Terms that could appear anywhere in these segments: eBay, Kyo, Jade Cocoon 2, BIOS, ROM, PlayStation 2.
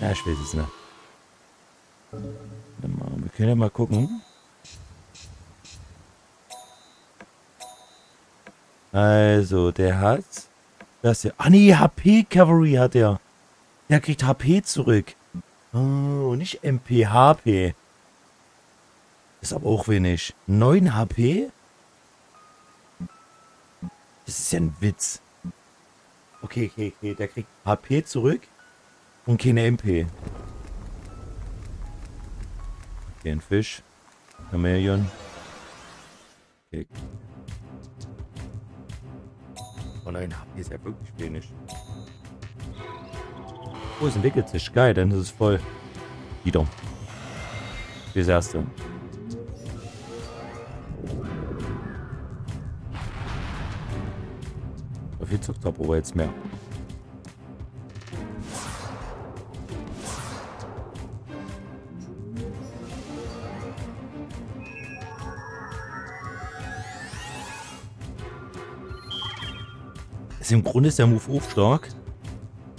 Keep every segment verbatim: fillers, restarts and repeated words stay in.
Ja, ich weiß es nicht. Wir können ja mal gucken. Also, der hat das hier. Ah nee, H P-Cavalry hat er. Der kriegt H P zurück. Oh, nicht M P, H P. Ist aber auch wenig. neun H P? Das ist ja ein Witz. Okay, okay, okay. Der kriegt H P zurück und keine M P. Okay, ein Fisch. Chameleon. Okay. Oh nein, H P ist ja wirklich wenig. Oh, es entwickelt sich. Geil, dann ist es voll. Wieder. Das erste. Viel zuckt aber jetzt mehr. Also im Grunde ist der Move auch stark.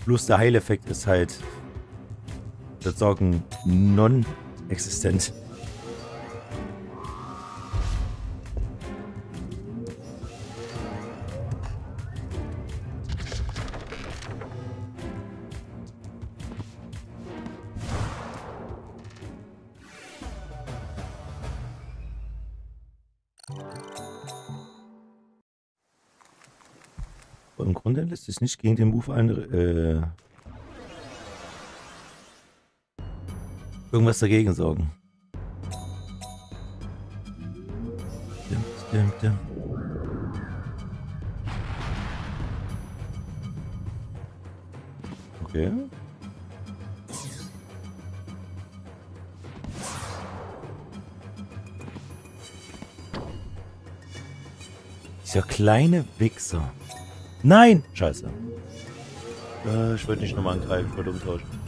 Bloß der Heileffekt ist halt sozusagen non-existent. Im Grunde lässt es nicht gegen den Move andere äh, irgendwas dagegen sorgen. Stimmt, stimmt, stimmt. Okay. Dieser kleine Wichser. Nein! Scheiße. Äh, ich wollte nicht nochmal angreifen, ich wollte umtauschen.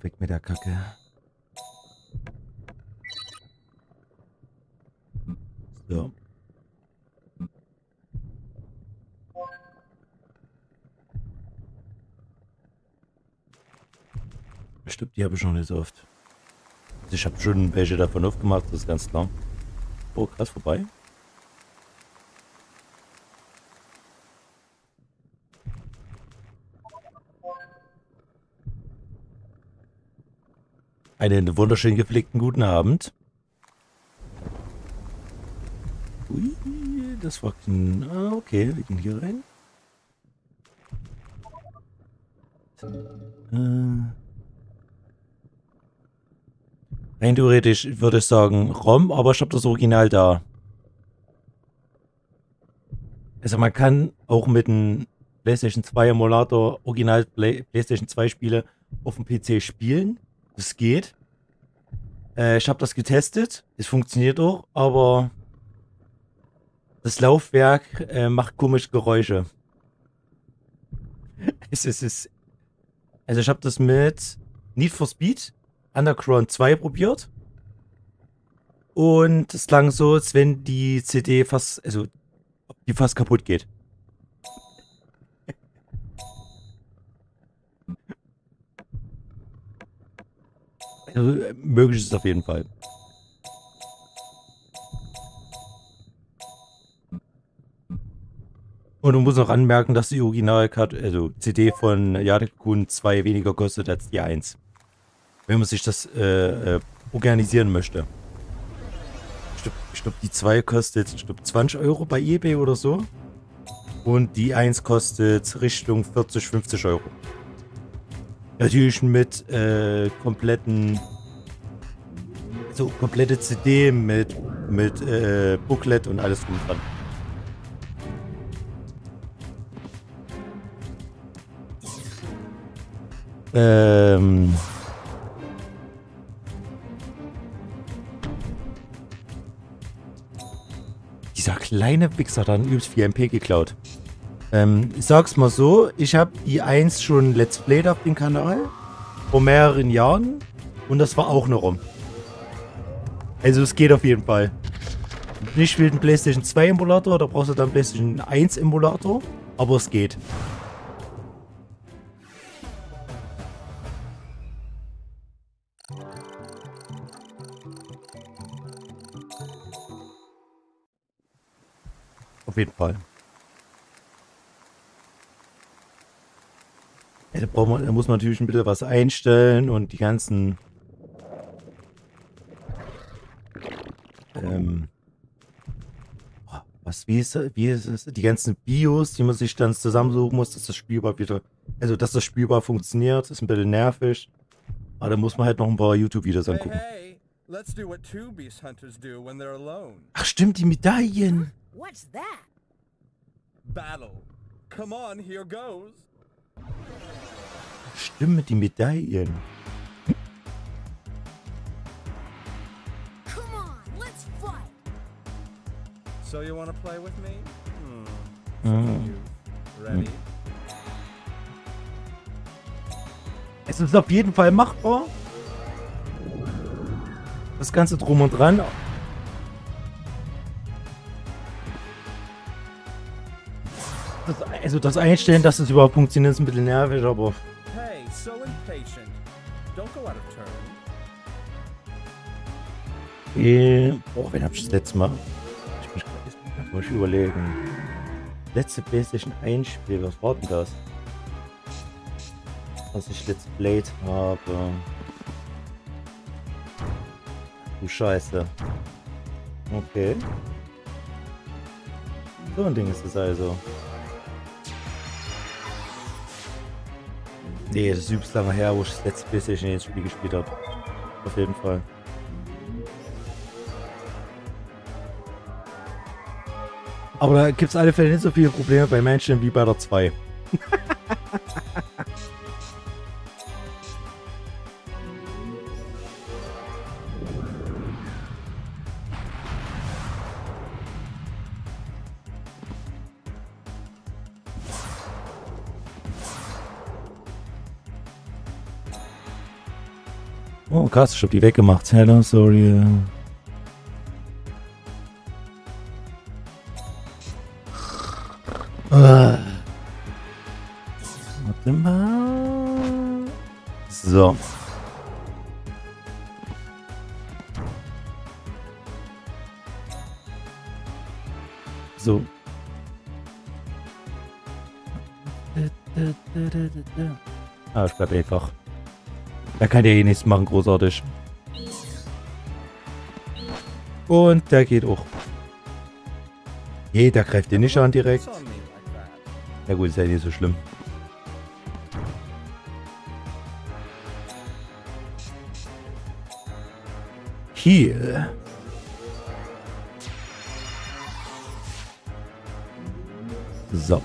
Weg mit der Kacke. So. Bestimmt, die habe ich schon nicht so oft. Ich habe schon welche davon aufgemacht, das ist ganz klar. Oh, krass, vorbei. Einen wunderschön gepflegten guten Abend. Ui, das war knapp. Okay, wir gehen hier rein. Äh, rein theoretisch würde ich sagen ROM, aber ich habe das Original da. Also man kann auch mit einem PlayStation zwei Emulator Original Play PlayStation zwei Spiele auf dem P C spielen. Das geht. Äh, ich habe das getestet. Es funktioniert auch, aber das Laufwerk äh, macht komische Geräusche. es, es, es also ich habe das mit Need for Speed Underground zwei probiert. Und es klang so, als wenn die C D fast, also die fast kaputt geht. Also, möglich ist es auf jeden Fall. Und du musst noch anmerken, dass die Original-Karte, also C D von Jade Cocoon zwei weniger kostet als die eins. Wenn man sich das äh, äh, organisieren möchte. Ich glaube, die zwei kostet ich glaub, zwanzig Euro bei eBay oder so. Und die eins kostet Richtung vierzig, fünfzig Euro. Natürlich mit äh, kompletten, so komplette C D mit, mit äh, Booklet und alles drum dran. Ähm. Dieser kleine Wichser hat dann übelst viel M P geklaut. Ähm, ich sag's mal so, ich habe die eins schon Let's Played auf dem Kanal vor mehreren Jahren und das war auch noch rum. Also es geht auf jeden Fall. Nicht wie ein PlayStation zwei Emulator, da brauchst du dann PlayStation eins Emulator, aber es geht. Auf jeden Fall. Ja, da, braucht man, da muss man natürlich ein bisschen was einstellen und die ganzen ähm, was, wie ist das? Wie ist das? Die ganzen BIOS, die man sich dann zusammensuchen muss, dass das spielbar wieder, also dass das spielbar funktioniert, ist ein bisschen nervig. Aber da muss man halt noch ein paar YouTube-Videos angucken. Hey, hey. Ach stimmt, die Medaillen! What's that? Battle. Come on, here goes. Stimme die Medaillen. Come on, let's fight. So you want to play with me? Hmm. Mm. Ready? Es ist auf jeden Fall machbar. Das Ganze drum und dran. Das, also das Einstellen, dass es überhaupt funktioniert, ist ein bisschen nervig, aber... Hey, so impatient. Don't go out of turn. Äh, oh, wen hab ich das letzte Mal? Ich muss, ich muss überlegen. Letzte PlayStation eins Spiel, was war denn das? Was ich Let's Played habe. Du Scheiße. Okay. So ein Ding ist es also. Nee, das ist übelst lange her, wo ich das letzte PlayStation jetzt Spiel gespielt habe. Auf jeden Fall. Aber da gibt es alle Fälle nicht so viele Probleme bei Menschen wie bei der zwei. Oh, krass, ich hab die weggemacht. Hello, sorry. Ah. Warte mal. So. So. Ah, ich bleib einfach. Da kann der eh nichts machen, großartig. Und der geht auch. Jeder greift den nicht an direkt. Na gut, ist ja nicht so schlimm. Hier. So.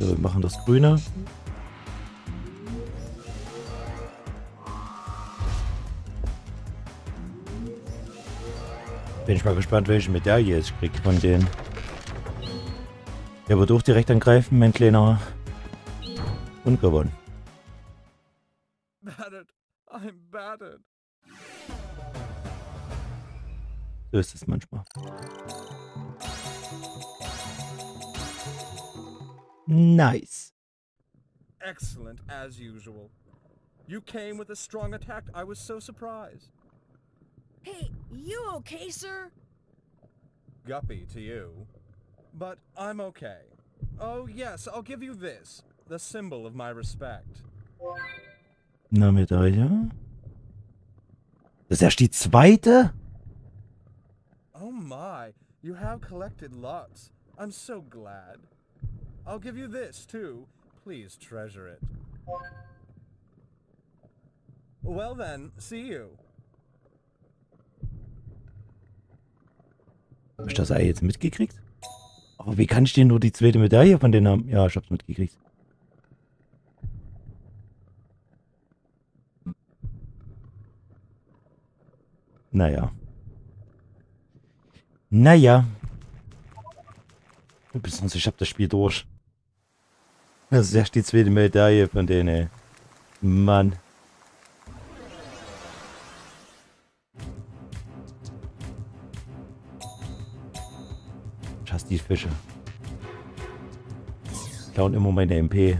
So, wir machen das Grüne. Bin ich mal gespannt, welche Medaille ich krieg von denen. Der wird auch direkt angreifen, mein kleiner. Und gewonnen. So ist es manchmal. Nice. Excellent as usual. You came with a strong attack. I was so surprised. Hey, you okay, sir? Guppy to you. But I'm okay. Oh yes, I'll give you this. The symbol of my respect. Na, Medaille. Das ist erst die zweite? Oh my, you have collected lots. I'm so glad. I'll give you this too. Please treasure it. Well then, see you. Hab ich das Ei jetzt mitgekriegt? Oh, Aber wie kann ich denn nur die zweite Medaille von denen haben? Ja, ich hab's mitgekriegt. Naja. Naja. Sonst, ich hab das Spiel durch. Das ist erst die zweite Medaille von denen. Mann. Ich hasse die Fische. Klauen immer meine M P.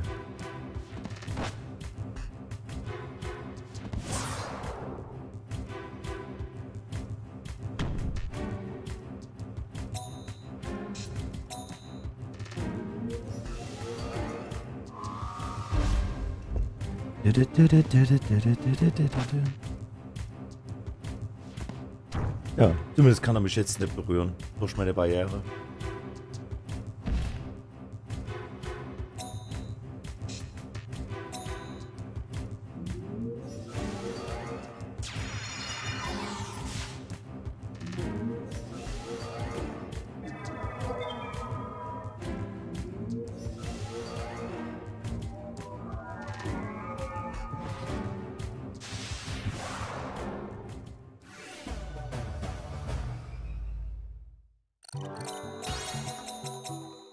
Ja, zumindest kann er mich jetzt nicht berühren, durch meine Barriere.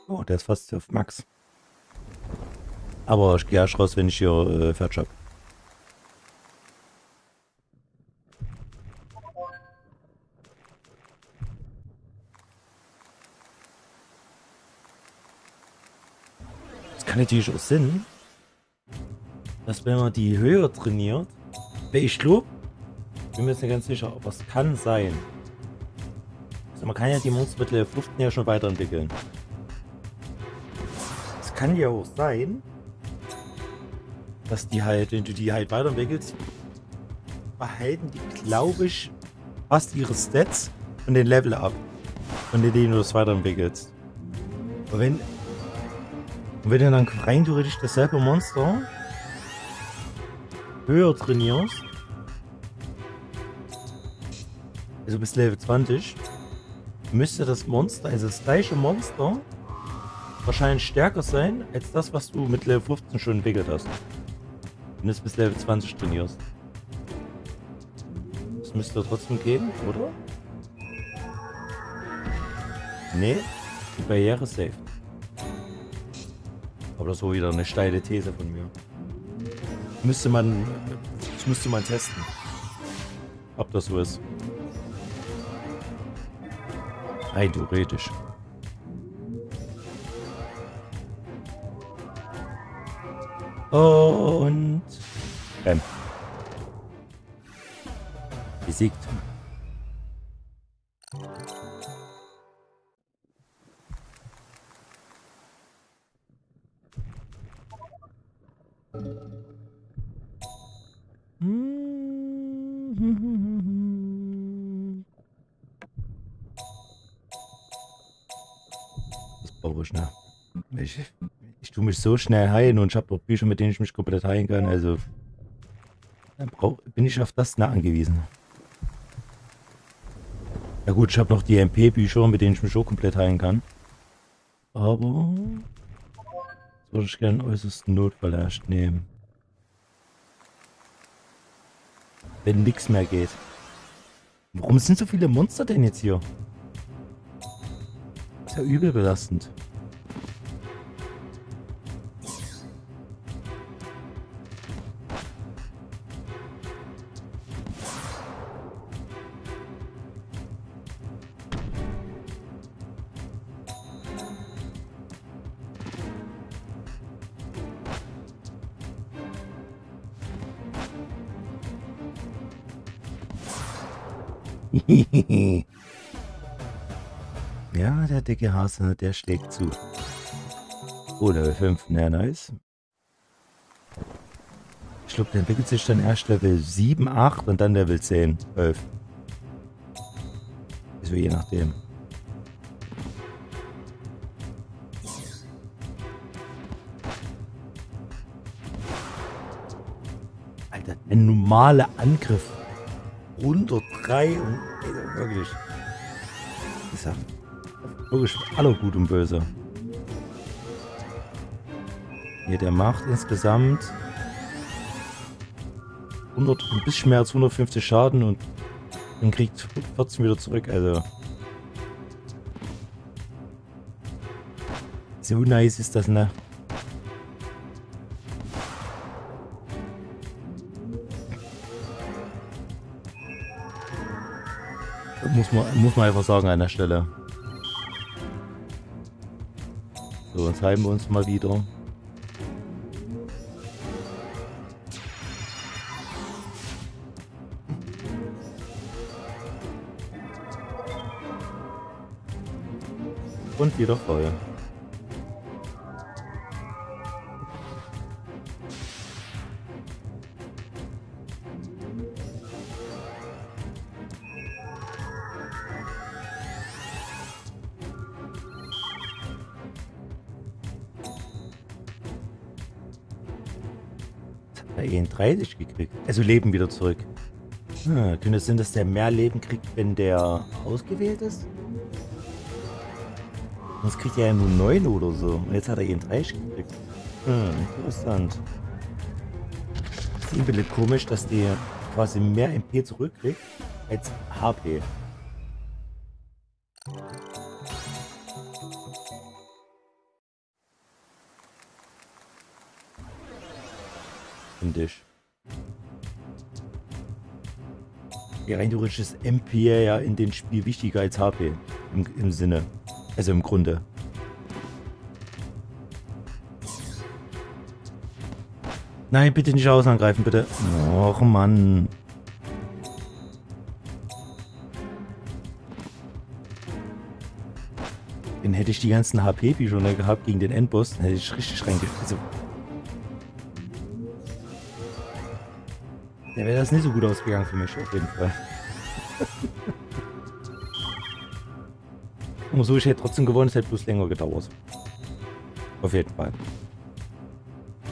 Oh, der ist fast auf Max. Aber ich gehe erst raus, wenn ich hier äh, fertig habe. Das kann natürlich auch Sinn, dass wenn man die Höhe trainiert, ich glaube, ich bin mir jetzt nicht ganz sicher, aber es kann sein. Also man kann ja die Monster mit der Fluchten ja schon weiterentwickeln. Kann ja auch sein, dass die halt, wenn du die halt weiterentwickelst, behalten die, glaube ich, fast ihre Stats und den Level ab, von denen du das weiterentwickelst. Und wenn, und wenn du dann rein theoretisch dasselbe Monster höher trainierst, also bis Level zwanzig, müsste das Monster, also das gleiche Monster, wahrscheinlich stärker sein, als das, was du mit Level fünfzehn schon entwickelt hast. Wenn du es bis Level zwanzig trainierst. Das müsste trotzdem geben, oder? Nee, die Barriere ist safe. Aber das ist so wieder eine steile These von mir. Müsste man, das müsste man testen, ob das so ist. Rein theoretisch. Und bam. Besiegt. Das brauche ich noch. Ich Ich tue mich so schnell heilen und ich habe doch Bücher, mit denen ich mich komplett heilen kann, also dann brauch, bin ich auf das nah angewiesen. Ja gut, ich habe noch die M P-Bücher, mit denen ich mich auch komplett heilen kann. Aber das würde ich gerne äußersten Notfall erst nehmen. Wenn nichts mehr geht. Warum sind so viele Monster denn jetzt hier? Das ist ja übel belastend. Ja, der dicke Hase, der schlägt zu. Oh, Level fünf, na nice. Ich glaube, der entwickelt sich dann erst Level sieben, acht und dann Level zehn, elf. Also je nachdem. Alter, der normale Angriff. hundertdrei und wirklich. Ich sag, auf Logisch, alle gut und böse. Hier, der macht insgesamt hundert, ein bisschen mehr als hundertfünfzig Schaden und dann kriegt vierzehn wieder zurück, also. So nice ist das, ne? Das muss man, muss man einfach sagen an der Stelle. So, jetzt heilen wir uns mal wieder. Und wieder voll. dreißig gekriegt. Also Leben wieder zurück. Hm, könnte es sein, dass der mehr Leben kriegt, wenn der ausgewählt ist? Sonst kriegt er ja nur neun oder so. Und jetzt hat er eben dreißig gekriegt. Hm, interessant. Das ist ein bisschen komisch, dass der quasi mehr M P zurückkriegt als H P. Dich. Ja, rein theoretisch ist M P ja in dem Spiel wichtiger als H P. Im, im Sinne. Also im Grunde. Nein, bitte nicht außen angreifen, bitte. Och, Mann. Dann hätte ich die ganzen H P, wie schon gehabt, gegen den Endboss, dann hätte ich richtig reingeschmissen. Also, ja, wäre das nicht so gut ausgegangen für mich, auf jeden Fall. Und so, ich hätte trotzdem gewonnen, es hätte bloß länger gedauert. Auf jeden Fall.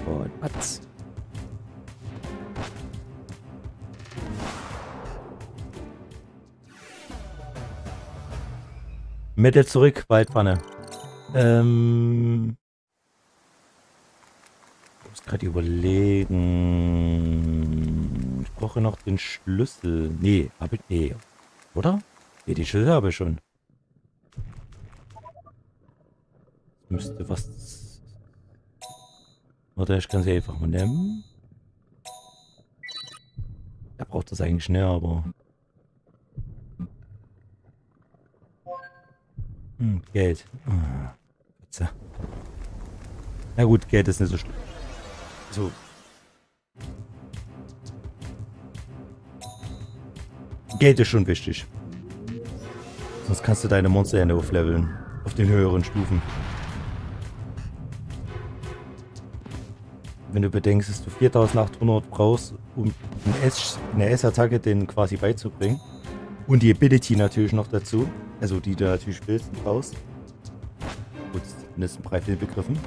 Und patz. Mittel zurück, Waldpfanne. Ähm... Ich muss gerade überlegen... Ich brauche noch den Schlüssel. Nee, habe ich. Nee. Oder? Nee, den Schlüssel habe ich schon. Müsste was. Oder ich kann sie einfach mal nehmen. Er braucht das eigentlich schnell, aber. Hm, Geld. Ah, na gut, Geld ist nicht so schlimm. So. Geld ist schon wichtig. Sonst kannst du deine Monster ja nur aufleveln. Auf den höheren Stufen. Wenn du bedenkst, dass du viertausendachthundert brauchst, um eine S-Attacke denen quasi beizubringen. Und die Ability natürlich noch dazu. Also die du natürlich willst und brauchst. Gut, zumindest im Preis begriffen.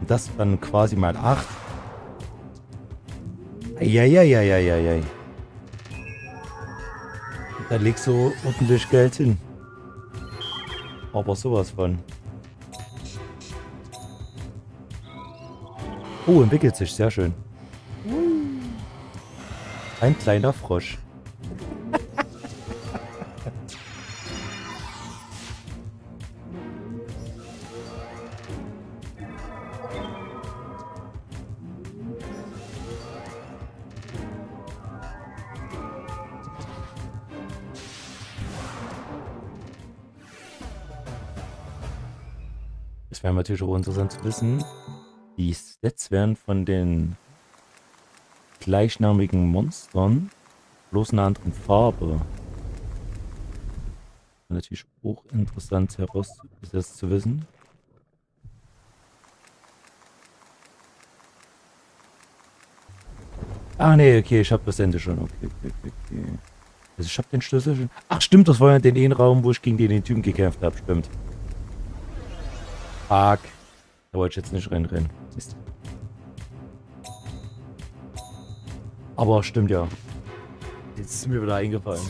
Und das dann quasi mal acht. Eieieiei. Da legst du ordentlich Geld hin. Aber sowas von. Oh, entwickelt sich. Sehr schön. Ein kleiner Frosch. Es wäre natürlich auch interessant zu wissen, die Stats werden von den gleichnamigen Monstern bloß in einer anderen Farbe. Natürlich auch interessant heraus das zu wissen. Ah ne, okay, ich habe das Ende schon. Okay, okay, okay. Also ich habe den Schlüssel schon. Ach stimmt, das war ja den einen Raum, wo ich gegen den, den Typen gekämpft habe, stimmt. Fuck. Da wollte ich jetzt nicht reinrennen. Mist. Aber stimmt ja. Jetzt ist mir wieder eingefallen.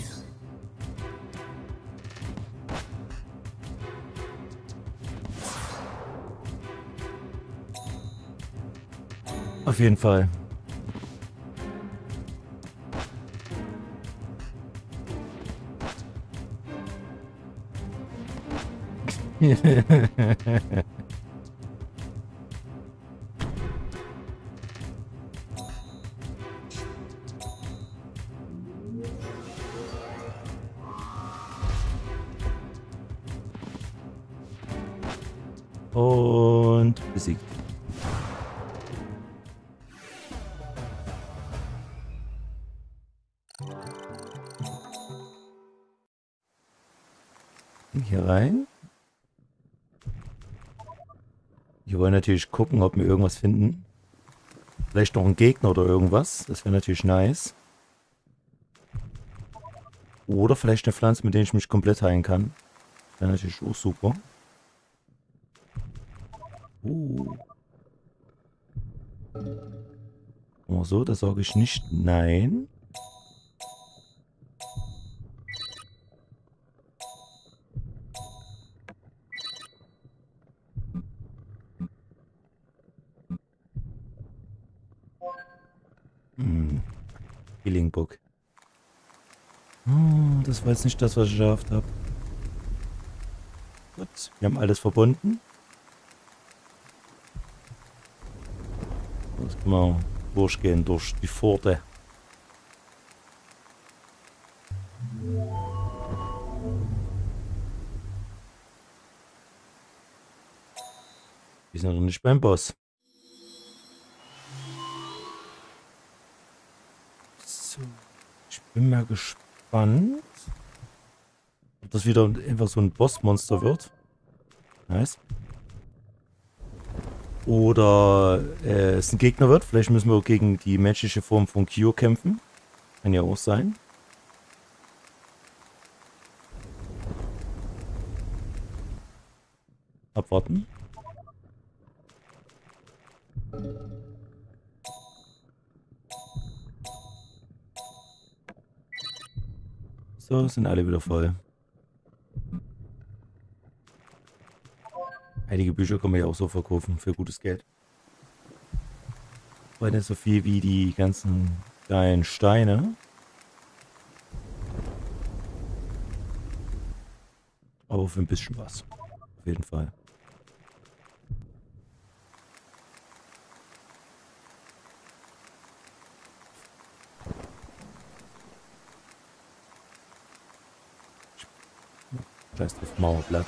Auf jeden Fall. Und besiegt. Hier rein. Wir wollen natürlich gucken, ob wir irgendwas finden. Vielleicht noch einen Gegner oder irgendwas. Das wäre natürlich nice. Oder vielleicht eine Pflanze, mit der ich mich komplett heilen kann. Wäre natürlich auch super. Uh. Oh, so, da sage ich nicht nein. Hm. Healing Book. Hm, das war jetzt nicht das, was ich geschafft habe. Gut, wir haben alles verbunden. Jetzt können wir durchgehen durch die Pforte. Wir sind noch nicht beim Boss. So, ich bin mal gespannt, ob das wieder einfach so ein Bossmonster wird. Nice. Oder äh, es ein Gegner wird. Vielleicht müssen wir gegen die menschliche Form von Kyo kämpfen. Kann ja auch sein. Abwarten. So, sind alle wieder voll. Einige Bücher kann man ja auch so verkaufen für gutes Geld. Weil nicht so viel wie die ganzen geilen Steine. Aber für ein bisschen was. Auf jeden Fall. Scheiß drauf, Mauerblatt.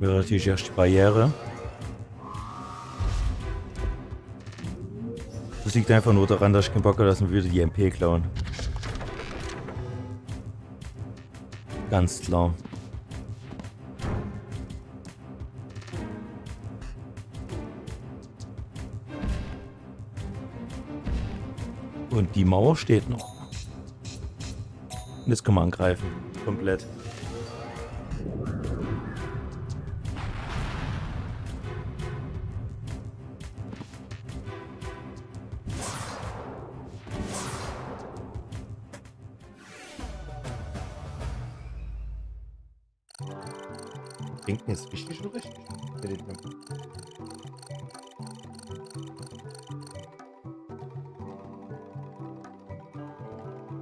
Wäre natürlich erst die Barriere. Das liegt einfach nur daran, dass ich keinen Bock habe, dass wir wieder die M P klauen. Ganz klar. Und die Mauer steht noch. Und jetzt kann man angreifen. Komplett. Denken ist richtig und richtig.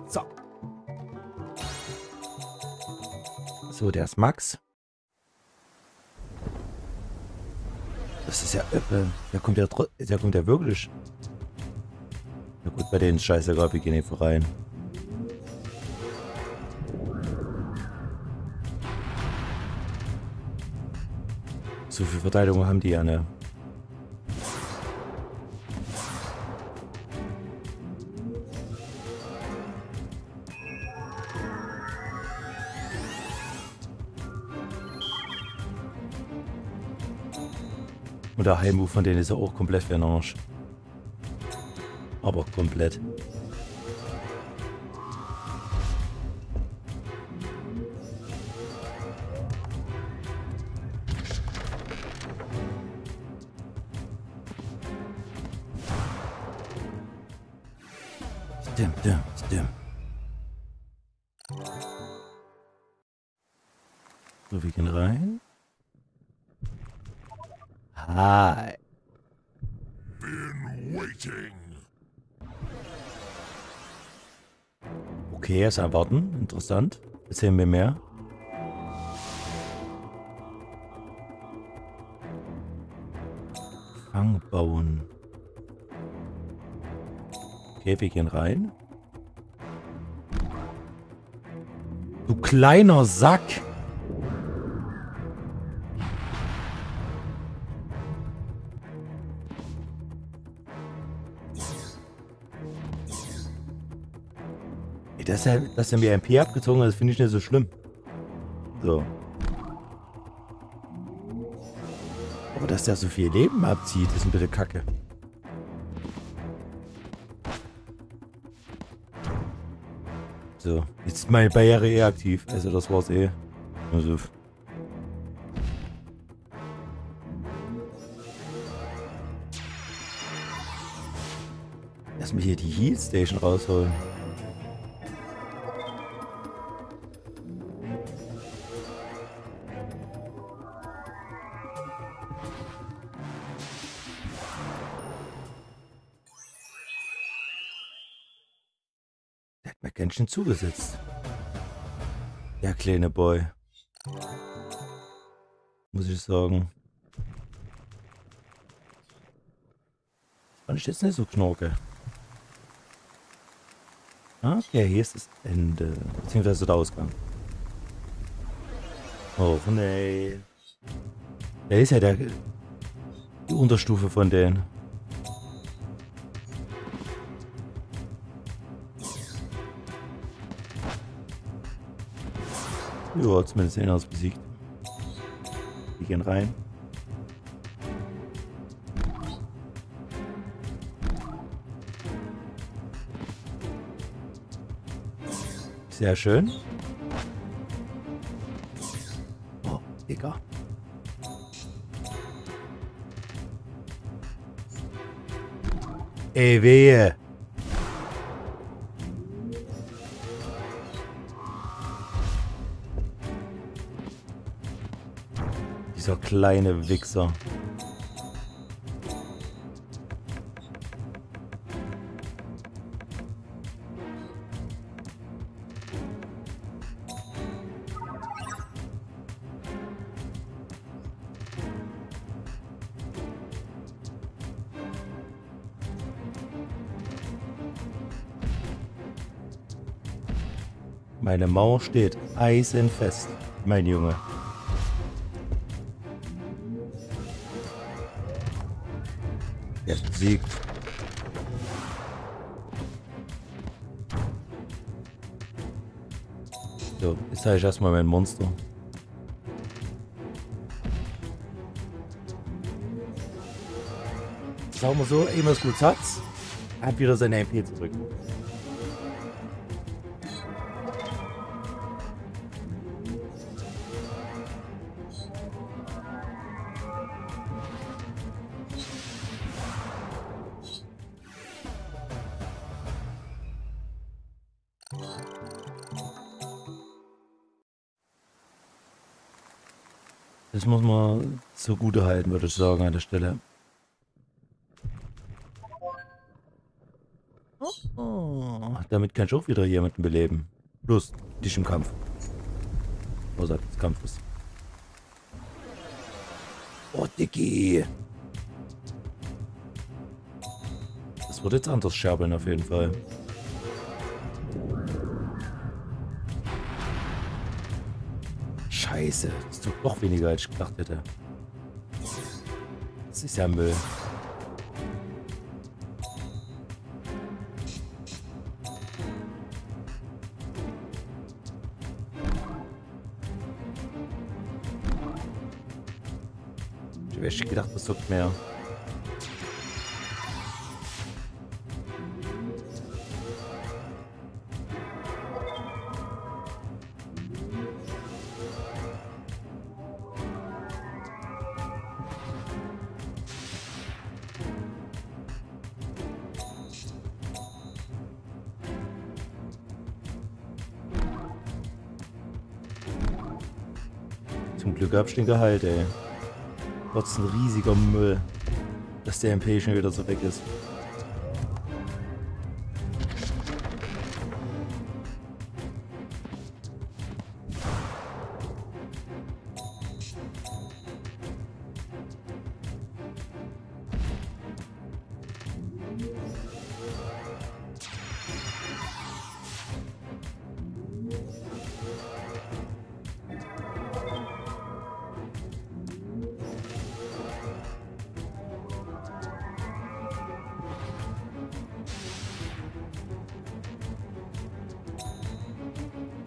So. So, der ist Max. Das ist ja äh, der kommt ja der kommt ja wirklich. Na gut, bei denen ist scheißegal, wir gehen einfach rein. So viel Verteidigung haben die ja, ne? Und der High Move von denen ist ja auch komplett für den Arsch. Aber komplett. Dim, dim, dim. So, wir gehen rein. Hi. Been waiting. Okay, erst erwarten. Interessant. Erzählen wir mehr. Fang bauen. Okay, wir gehen rein. Du kleiner Sack! Ey, dass er, dass er mir M P abgezogen hat, das finde ich nicht so schlimm. So. Aber dass der so viel Leben abzieht, ist ein bisschen kacke. So, jetzt ist meine Barriere eh aktiv. Also das war's eh. Also. Lass mich hier die Heat Station rausholen. Zugesetzt. Ja, kleine Boy. Muss ich sagen. Fand ich jetzt nicht so knorke. Okay, hier ist das Ende. Beziehungsweise der Ausgang. Oh, nee. Da ist ja der, die Unterstufe von denen. Ja, zumindest den aus besiegt. Wir gehen rein. Sehr schön. Oh, Digga. Ey, wehe. Dieser kleine Wichser. Meine Mauer steht eisenfest, mein Junge. Sieg. So, jetzt habe ich erstmal mein Monster. Sagen wir so, immer ist gut hat's. Hat wieder seine M P zurück. Das muss man zugute halten, würde ich sagen, an der Stelle. Oh, damit kann ich auch wieder jemanden beleben. Plus, dich im Kampf. Außerhalb des Kampfes. Oh, Diggi! Das wird jetzt anders scherbeln, auf jeden Fall. Scheiße, das tut noch weniger, als ich gedacht hätte. Das ist ja Müll. Ich hätte echt gedacht, das tut mehr. Zum Glück hab ich den geheilt, ey. Trotz ein riesiger Müll, dass der M P schon wieder so weg ist.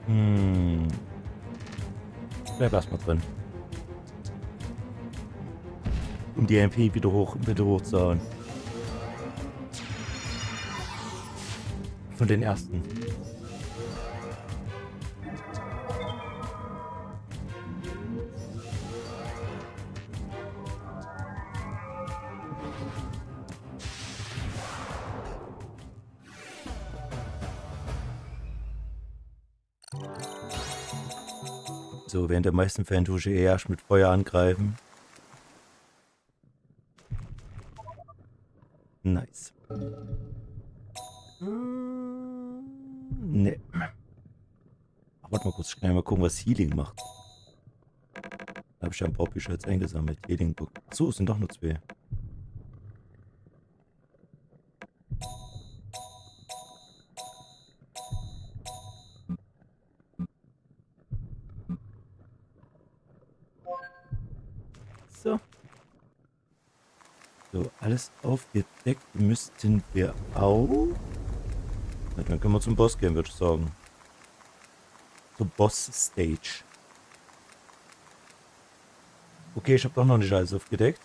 Hm. Bleib erstmal drin. Um die M P wieder hoch, bitte hoch zu hauen. Von den ersten. So, während der meisten Fällen tue ich eher mit Feuer angreifen. Nice. Ne. Warte mal kurz, ich kann mal gucken, was Healing macht. Da habe ich ja ein paar Bücher eingesammelt. Healing Book. So, es sind doch nur zwei. So, alles aufgedeckt müssten wir auch. Na, dann können wir zum Boss gehen, würde ich sagen. Zum Boss-Stage. Okay, ich habe doch noch nicht alles aufgedeckt.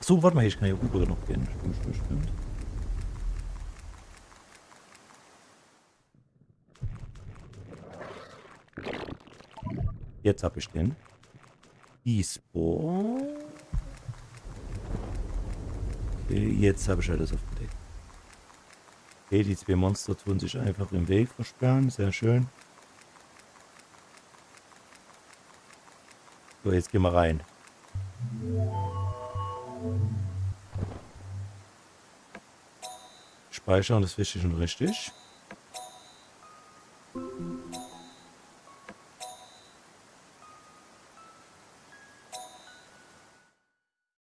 Achso, warte mal, ich kann hier rüber noch gehen. Stimmt, stimmt, stimmt. Jetzt habe ich den. E-Sport. Jetzt habe ich alles aufgedeckt. Okay, die zwei Monster tun sich einfach im Weg versperren. Sehr schön. So, jetzt gehen wir rein. Speichern ist wichtig und richtig.